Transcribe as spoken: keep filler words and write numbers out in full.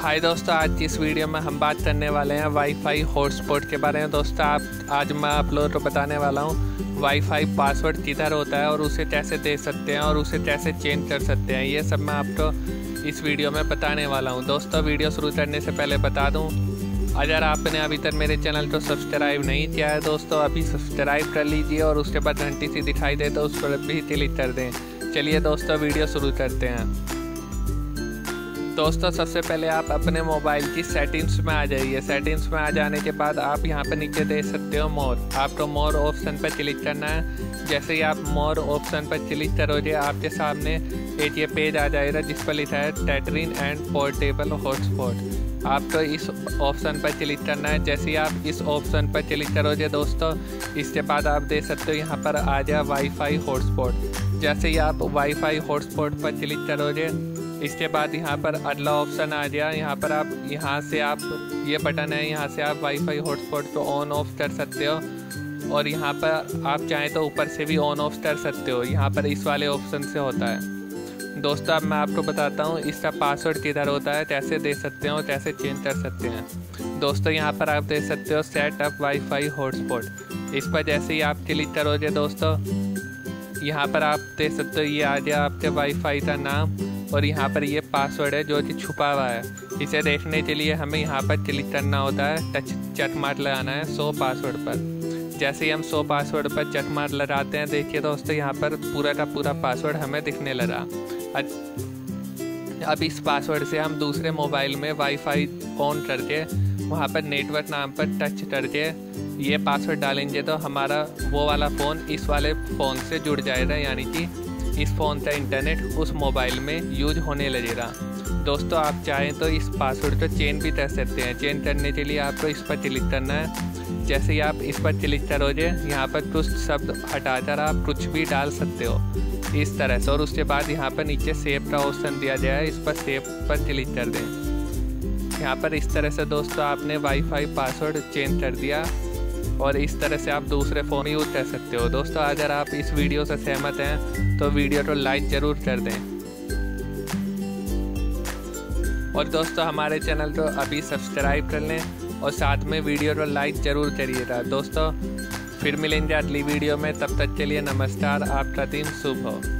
हाय दोस्तों, आज की इस वीडियो में हम बात करने वाले हैं वाईफाई हॉटस्पॉट के बारे में। दोस्तों आप आज मैं आप लोगों को बताने वाला हूँ वाईफाई पासवर्ड किधर होता है और उसे कैसे दे सकते हैं और उसे कैसे चेंज कर सकते हैं, ये सब मैं आपको तो इस वीडियो में बताने वाला हूँ। दोस्तों वीडियो शुरू करने से पहले बता दूँ, अगर आपने अभी तक मेरे चैनल को सब्सक्राइब नहीं किया है दोस्तों, अभी सब्सक्राइब कर लीजिए और उसके बाद घंटी सी दिखाई दे तो उस पर भी क्लिक कर दें। चलिए दोस्तों वीडियो शुरू करते हैं। दोस्तों सबसे पहले आप अपने मोबाइल की सेटिंग्स में आ जाइए। सेटिंग्स में आ जाने के बाद आप यहाँ पर नीचे देख सकते हो मोर, आपको मोर ऑप्शन पर क्लिक करना है। जैसे ही आप मोर ऑप्शन पर क्लिक करोगे आपके सामने एक ये पेज आ जाएगा जिस पर लिखा है टेटरिन एंड पोर्टेबल हॉटस्पॉट। आपको इस ऑप्शन पर क्लिक करना है। जैसे ही आप इस ऑप्शन पर क्लिक करोगे दोस्तों, इसके बाद आप देख सकते हो यहाँ पर आ जाए वाईफाई हॉटस्पॉट। जैसे ही आप वाईफाई हॉटस्पॉट पर क्लिक करोगे इसके बाद यहाँ पर अगला ऑप्शन आ गया। यहाँ पर आप यहाँ से आप ये बटन है, यहाँ से आप वाईफाई हॉटस्पॉट को ऑन ऑफ कर सकते हो और यहाँ पर आप चाहें तो ऊपर से भी ऑन ऑफ कर सकते हो। यहाँ पर इस वाले ऑप्शन से होता है। दोस्तों अब मैं आपको बताता हूँ इसका पासवर्ड किधर होता है, कैसे दे सकते हो, कैसे चेंज कर सकते हैं। दोस्तों यहाँ पर आप देख सकते हो सेटअप वाईफाई हॉटस्पॉट, इस पर जैसे ही आप क्लिक करोगे दोस्तों यहाँ पर आप देख सकते हो ये आ गया आपके वाईफाई का नाम और यहाँ पर ये पासवर्ड है जो कि छुपा हुआ है। इसे देखने के लिए हमें यहाँ पर क्लिक करना होता है, टच चट मार लगाना है सो पासवर्ड पर। जैसे ही हम सो पासवर्ड पर चट मार लगाते हैं, देखिए दोस्तों यहाँ पर पूरा का पूरा पासवर्ड हमें दिखने लगा। अब इस पासवर्ड से हम दूसरे मोबाइल में वाईफाई ऑन करके वहाँ पर नेटवर्क नाम पर टच करके ये पासवर्ड डालेंगे तो हमारा वो वाला फ़ोन इस वाले फ़ोन से जुड़ जाएगा, यानी कि इस फ़ोन का इंटरनेट उस मोबाइल में यूज होने लगेगा। दोस्तों आप चाहें तो इस पासवर्ड को चेंज भी कर सकते हैं। चेंज करने के लिए आपको इस पर क्लिक करना है। जैसे ही आप इस पर क्लिक करोगे यहाँ पर कुछ शब्द हटाकर आप कुछ भी डाल सकते हो इस तरह से, और उसके बाद यहाँ पर नीचे सेव का ऑप्शन दिया गया है, इस पर सेव पर क्लिक कर दें। यहाँ पर इस तरह से दोस्तों आपने वाईफाई पासवर्ड चेंज कर दिया और इस तरह से आप दूसरे फ़ोन यूज़ कर सकते हो। दोस्तों अगर आप इस वीडियो से सहमत हैं तो वीडियो को लाइक ज़रूर कर दें और दोस्तों हमारे चैनल को अभी सब्सक्राइब कर लें और साथ में वीडियो को लाइक ज़रूर करिएगा। दोस्तों फिर मिलेंगे अगली वीडियो में, तब तक के लिए नमस्कार, आपका दिन शुभ हो।